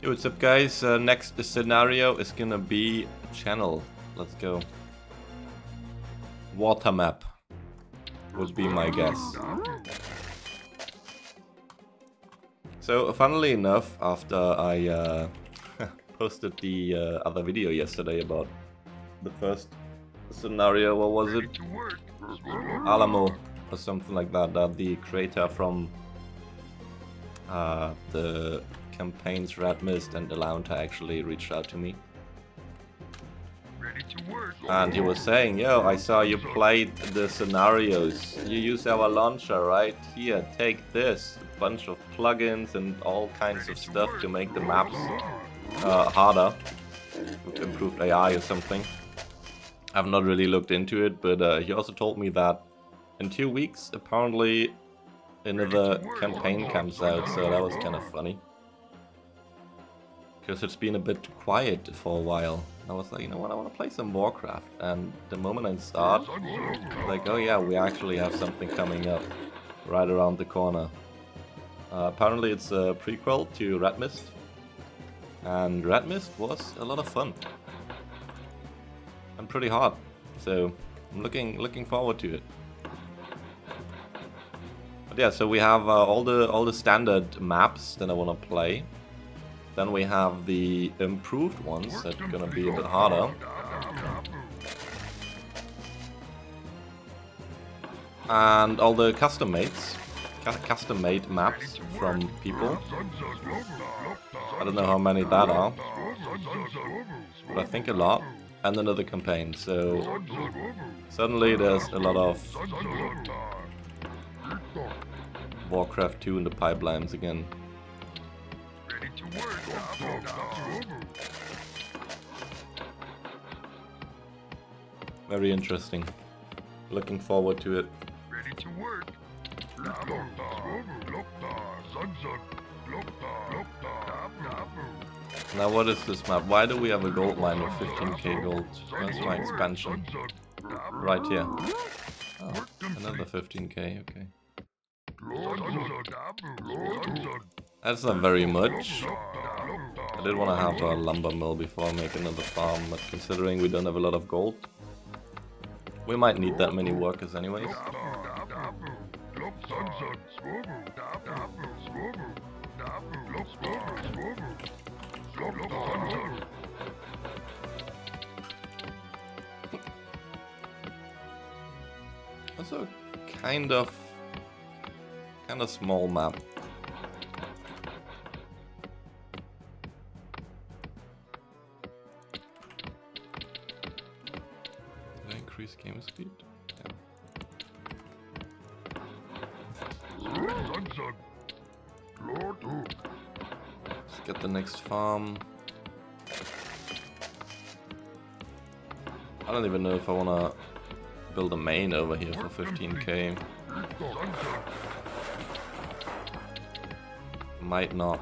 Yo, what's up guys? Next scenario is gonna be channel. Let's go. Water map would be my guess. So funnily enough, after I posted the other video yesterday about the first scenario, what was it? Alamo or something like that, that the creator from the Campaigns Red Mist and Alaunter actually reached out to me. And he was saying, yo, I saw you played the scenarios. You use our launcher right here. Take this. A bunch of plugins and all kinds of stuff to make the maps harder. With improved AI or something. I've not really looked into it, but he also told me that in 2 weeks, apparently, another campaign comes out, so that was kind of funny. Because it's been a bit quiet for a while. I was like, you know what, I want to play some Warcraft. And the moment I start, like, oh yeah, we actually have something coming up right around the corner. Apparently it's a prequel to Red Mist. And Red Mist was a lot of fun. And pretty hard. So I'm looking forward to it. But yeah, so we have all the standard maps that I want to play. Then we have the improved ones that are gonna be a bit harder. And all the custom-made maps from people. I don't know how many that are, but I think a lot. And another campaign, so suddenly there's a lot of Warcraft 2 in the pipelines again. Very interesting. Looking forward to it. Ready to work. Now what is this map? Why do we have a gold mine with 15k gold? That's my expansion. Right here. Oh, another 15k, okay. That's not very much. I did want to have a lumber mill before I make another farm, but considering we don't have a lot of gold, we might need that many workers anyways. That's a kind of small map. Game speed. Yeah. Let's get the next farm. I don't even know if I wanna build a main over here for 15k. Might not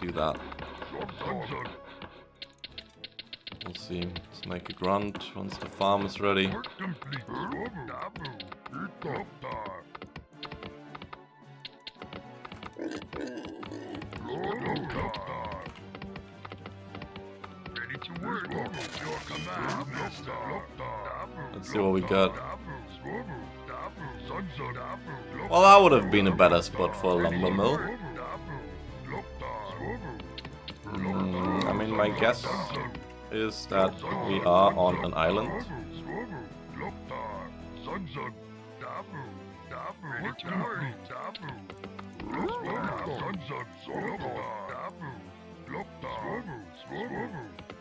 do that. We'll see. Let's make a grunt once the farm is ready. Let's see what we got. Well, that would have been a better spot for a lumber mill. I mean, my guess is that we are on an island.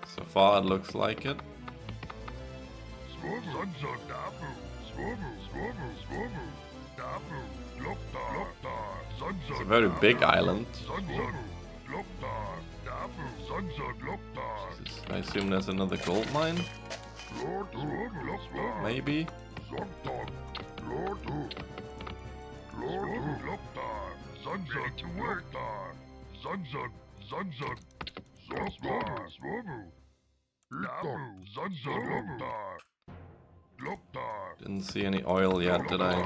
So far it looks like it. It's a very big island. I assume there's another gold mine? Maybe? Didn't see any oil yet, did I?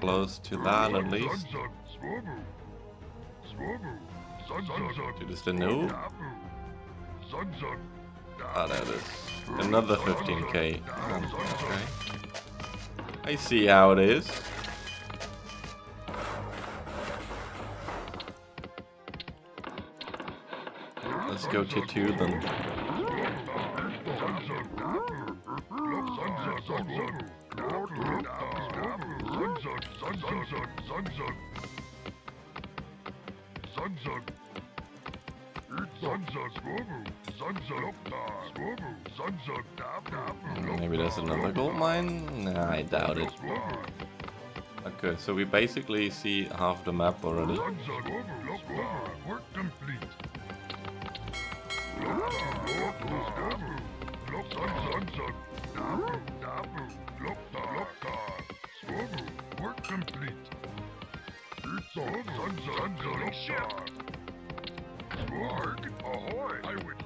close to that at least. Dude, is the new? Ah, there it is. Another 15k. Okay. I see how it is. Let's go to 2 then. Maybe there's another gold mine? Nah, I doubt it. Okay, so we basically see half the map already. I would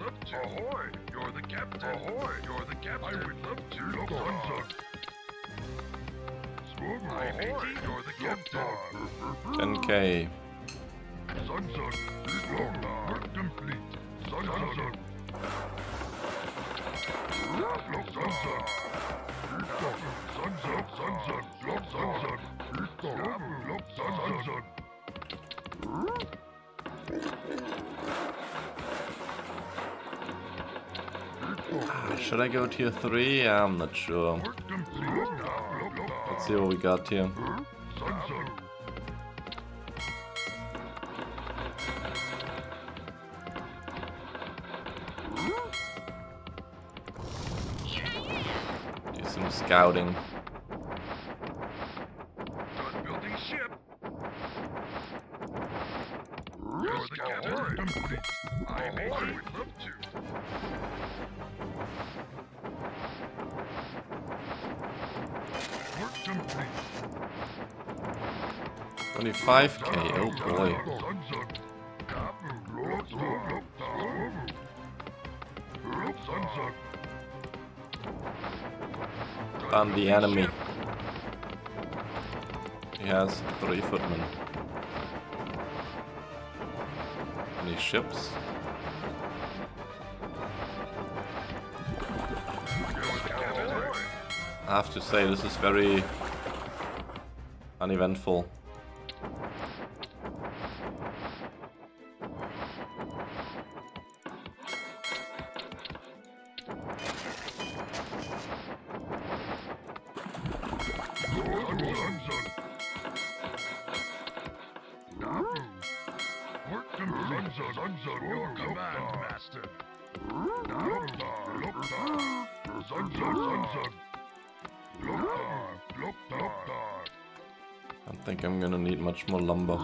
love to. Ahoy, you're the captain. Ahoy, you're the captain. I would love to. Ahoy, you're the captain. 10k. Work complete. Should I go tier 3? I'm not sure. Let's see what we got here. Do some scouting. Only 5k, oh boy. Found the enemy. He has 3 footmen. Any ships? I have to say, this is very uneventful. I think I'm gonna need much more lumber.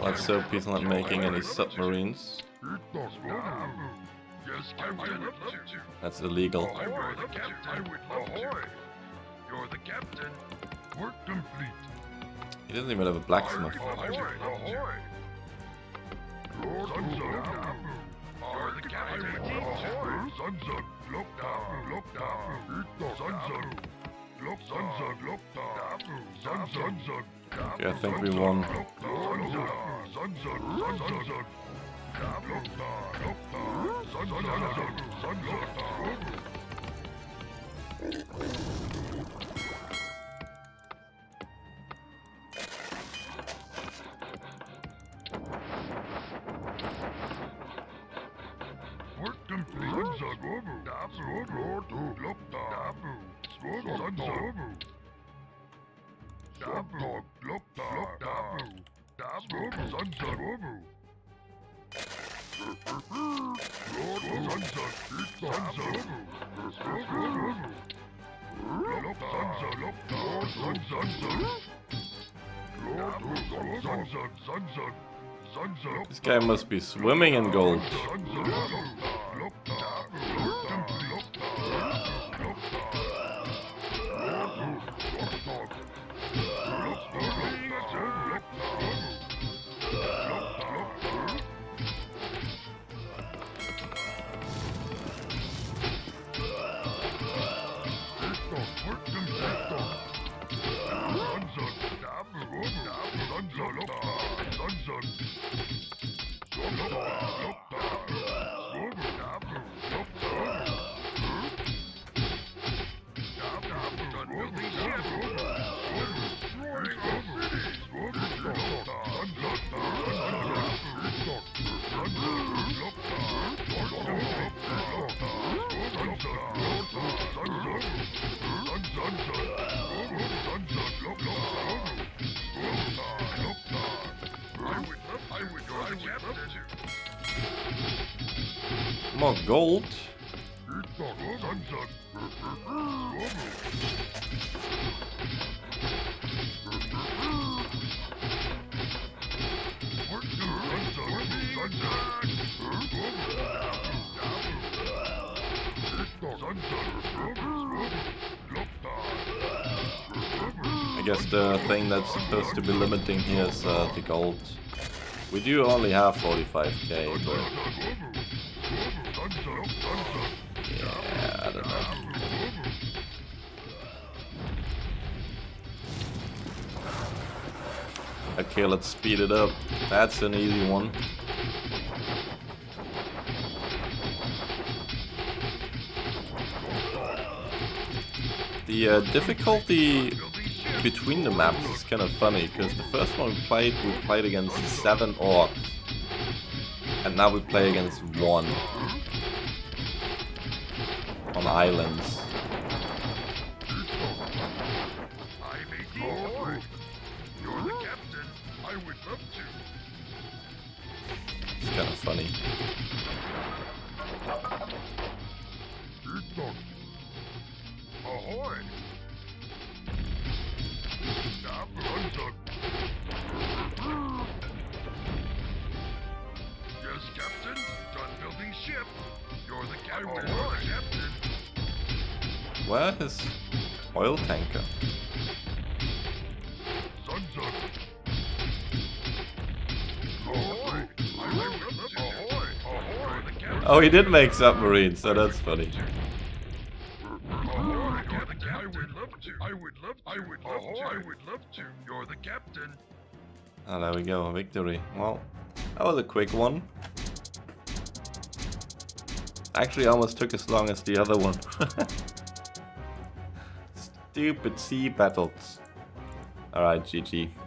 Let's hope he's not making any submarines. That's illegal. He doesn't even have a blacksmith. Okay, I think we won. This guy must be swimming in gold. More gold. I guess the thing that's supposed to be limiting here is the gold. We do only have 45k, but... yeah, I don't know. Okay, let's speed it up. That's an easy one. The difficulty between the maps is kind of funny, because the first one we played against 7 orcs. And now we play against 1. On islands. It's kind of funny. Where is oil tanker? Oh, he did make submarines, so that's funny. I would love to. You're the captain. Oh, there we go, victory. Well, that was a quick one. Actually, almost took as long as the other one. Stupid sea battles. Alright, GG.